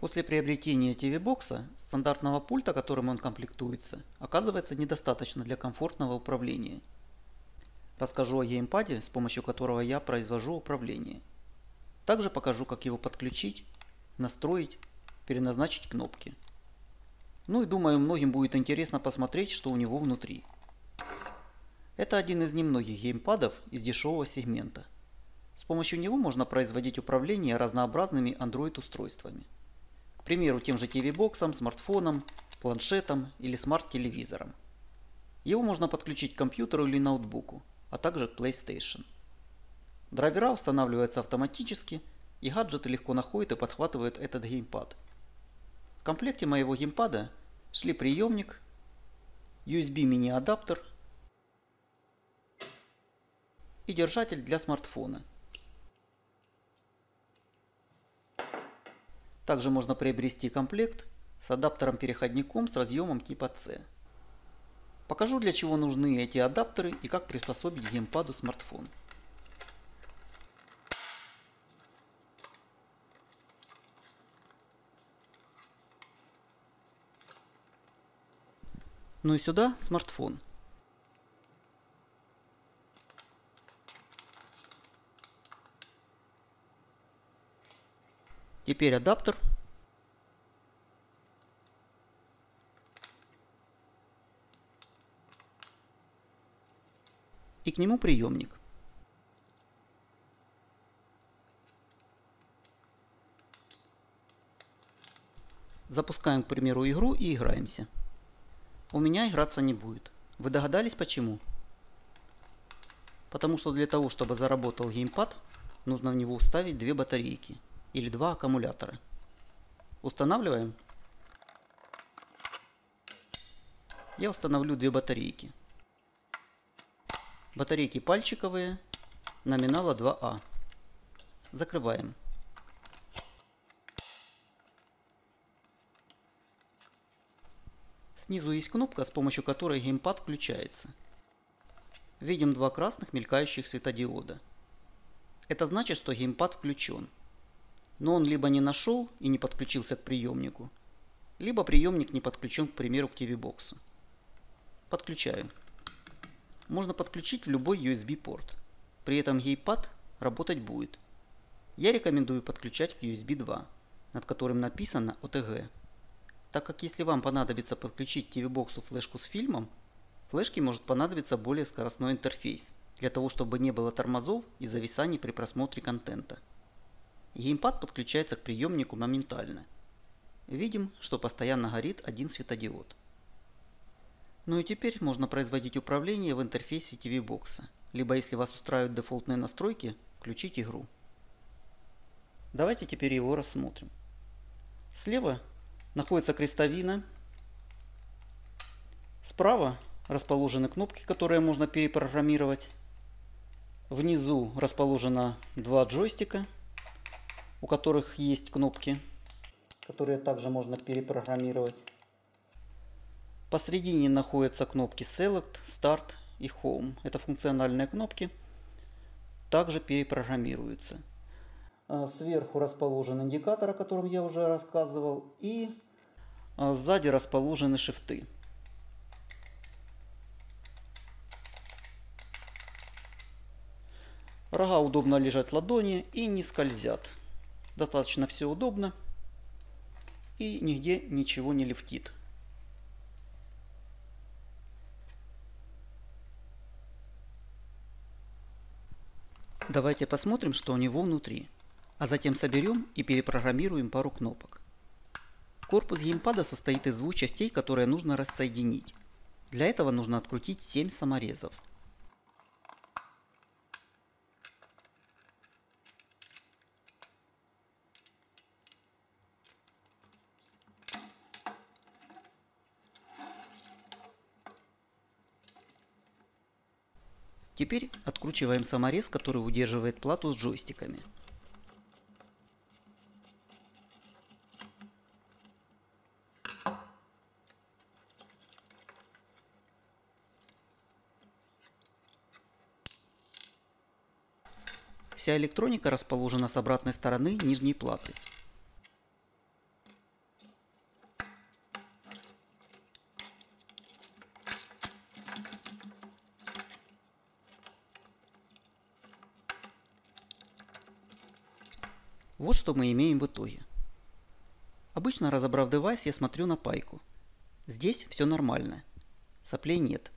После приобретения TV-бокса стандартного пульта, которым он комплектуется, оказывается недостаточно для комфортного управления. Расскажу о геймпаде, с помощью которого я произвожу управление. Также покажу, как его подключить, настроить, переназначить кнопки. Ну и думаю, многим будет интересно посмотреть, что у него внутри. Это один из немногих геймпадов из дешевого сегмента. С помощью него можно производить управление разнообразными Android-устройствами. К примеру, тем же TV-боксом, смартфоном, планшетом или смарт-телевизором. Его можно подключить к компьютеру или ноутбуку, а также к PlayStation. Драйвера устанавливаются автоматически, и гаджеты легко находят и подхватывают этот геймпад. В комплекте моего геймпада шли приемник, USB мини-адаптер и держатель для смартфона. Также можно приобрести комплект с адаптером-переходником с разъемом типа C. Покажу, для чего нужны эти адаптеры и как приспособить к геймпаду смартфон. Ну и сюда смартфон. Теперь адаптер. И к нему приемник. Запускаем, к примеру, игру и играемся. У меня играться не будет. Вы догадались почему? Потому что для того, чтобы заработал геймпад, нужно в него вставить две батарейки или два аккумулятора. Устанавливаем. Я установлю две батарейки. Батарейки пальчиковые, номинала 2А. Закрываем. Снизу есть кнопка, с помощью которой геймпад включается. Видим два красных мелькающих светодиода. Это значит, что геймпад включен. Но он либо не нашел и не подключился к приемнику, либо приемник не подключен, к примеру, к TV-боксу. Подключаем. Можно подключить в любой USB-порт. При этом геймпад работать будет. Я рекомендую подключать к USB 2, над которым написано OTG. Так как если вам понадобится подключить к TV-боксу флешку с фильмом, флешке может понадобиться более скоростной интерфейс, для того чтобы не было тормозов и зависаний при просмотре контента. Геймпад подключается к приемнику моментально. Видим, что постоянно горит один светодиод. Ну и теперь можно производить управление в интерфейсе TV-бокса, либо если вас устраивают дефолтные настройки, включить игру. Давайте теперь его рассмотрим. Слева находится крестовина. Справа расположены кнопки, которые можно перепрограммировать. Внизу расположено два джойстика, у которых есть кнопки, которые также можно перепрограммировать. Посредине находятся кнопки Select, Start и Home. Это функциональные кнопки, также перепрограммируются. Сверху расположен индикатор, о котором я уже рассказывал, и сзади расположены шифты. Рога удобно лежат в ладони и не скользят. Достаточно все удобно и нигде ничего не лифтит. Давайте посмотрим, что у него внутри, а затем соберем и перепрограммируем пару кнопок. Корпус геймпада состоит из двух частей, которые нужно рассоединить. Для этого нужно открутить 7 саморезов. Теперь откручиваем саморез, который удерживает плату с джойстиками. Вся электроника расположена с обратной стороны нижней платы. Вот что мы имеем в итоге. Обычно, разобрав девайс, я смотрю на пайку. Здесь все нормально. Соплей нет.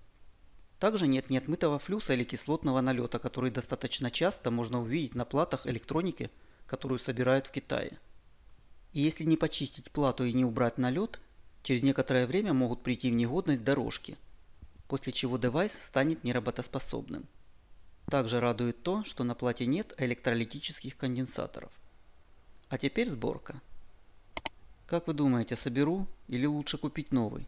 Также нет ни отмытого флюса или кислотного налета, который достаточно часто можно увидеть на платах электроники, которую собирают в Китае. И если не почистить плату и не убрать налет, через некоторое время могут прийти в негодность дорожки, после чего девайс станет неработоспособным. Также радует то, что на плате нет электролитических конденсаторов. А теперь сборка. Как вы думаете, соберу или лучше купить новый?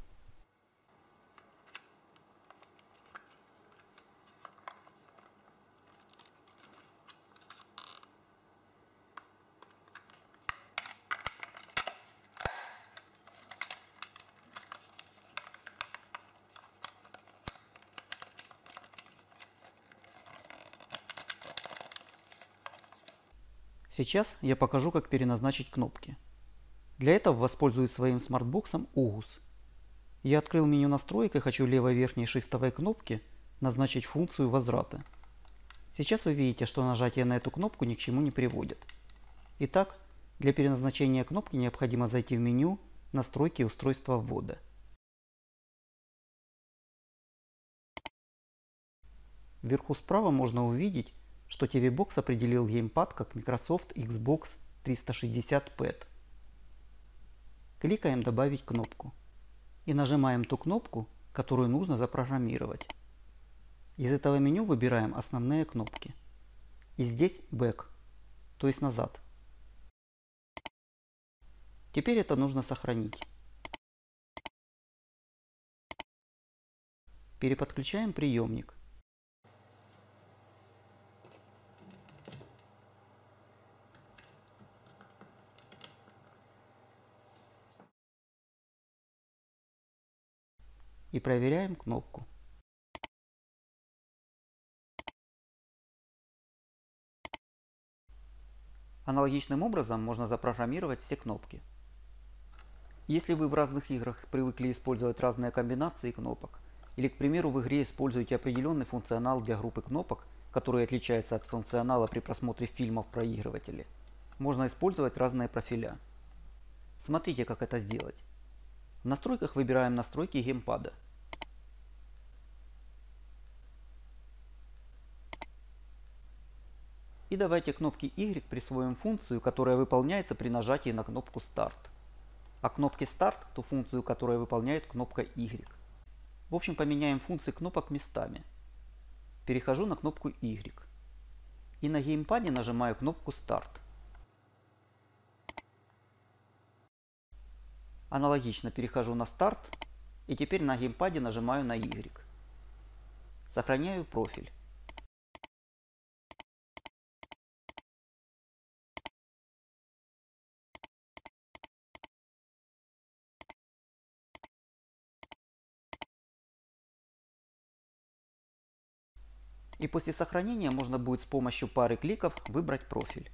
Сейчас я покажу, как переназначить кнопки. Для этого воспользуюсь своим смартбоксом Ugoos. Я открыл меню настроек и хочу левой верхней шифтовой кнопки назначить функцию возврата. Сейчас вы видите, что нажатие на эту кнопку ни к чему не приводит. Итак, для переназначения кнопки необходимо зайти в меню «Настройки устройства ввода». Вверху справа можно увидеть, что TV-Box определил геймпад как Microsoft Xbox 360 Pad. Кликаем «Добавить кнопку» и нажимаем ту кнопку, которую нужно запрограммировать. Из этого меню выбираем основные кнопки. И здесь «Back», то есть «Назад». Теперь это нужно сохранить. Переподключаем приемник. И проверяем кнопку. Аналогичным образом можно запрограммировать все кнопки. Если вы в разных играх привыкли использовать разные комбинации кнопок, или, к примеру, в игре используете определенный функционал для группы кнопок, который отличается от функционала при просмотре фильмов в проигрывателе, можно использовать разные профиля. Смотрите, как это сделать. В настройках выбираем настройки геймпада. И давайте кнопке Y присвоим функцию, которая выполняется при нажатии на кнопку «Старт». А кнопке «Старт» ту функцию, которая выполняет кнопка Y. В общем, поменяем функции кнопок местами. Перехожу на кнопку Y. И на геймпаде нажимаю кнопку «Старт». Аналогично перехожу на «Старт» и теперь на геймпаде нажимаю на Y. Сохраняю профиль. И после сохранения можно будет с помощью пары кликов выбрать профиль.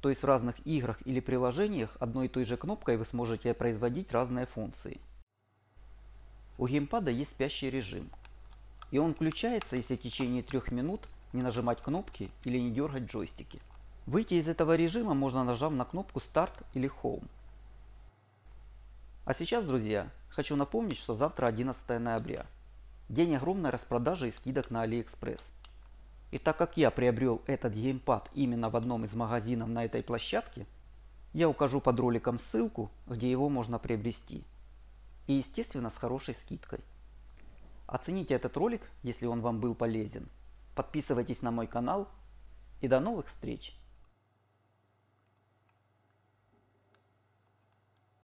То есть в разных играх или приложениях одной и той же кнопкой вы сможете производить разные функции. У геймпада есть спящий режим. И он включается, если в течение 3 минут не нажимать кнопки или не дергать джойстики. Выйти из этого режима можно, нажав на кнопку «Старт» или «Home». А сейчас, друзья, хочу напомнить, что завтра 11 ноября. День огромной распродажи и скидок на AliExpress. И так как я приобрел этот геймпад именно в одном из магазинов на этой площадке, я укажу под роликом ссылку, где его можно приобрести. И, естественно, с хорошей скидкой. Оцените этот ролик, если он вам был полезен. Подписывайтесь на мой канал. И до новых встреч!